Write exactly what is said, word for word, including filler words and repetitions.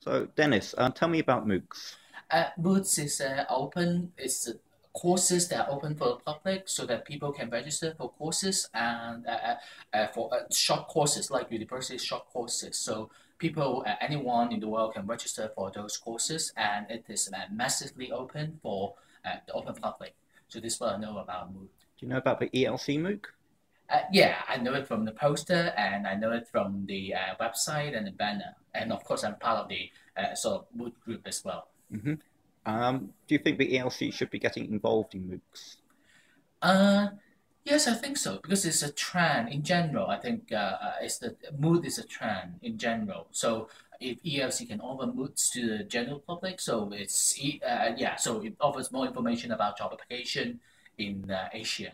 So Dennis, uh, tell me about MOOCs. Uh, MOOCs is uh, open, it's uh, courses that are open for the public so that people can register for courses and uh, uh, for uh, short courses like university short courses. So people, uh, anyone in the world can register for those courses, and it is uh, massively open for uh, the open public. So this is what I know about MOOC. Do you know about the E L C MOOC? Uh, yeah, I know it from the poster, and I know it from the uh, website and the banner. And of course, I'm part of the uh, sort of MOOC group as well. Mm-hmm. Um, do you think the E L C should be getting involved in MOOCs? Uh, yes, I think so, because it's a trend in general. I think uh, it's the MOOC is a trend in general. So if E L C can offer MOOCs to the general public, so it's uh, yeah, so it offers more information about job application in uh, Asia.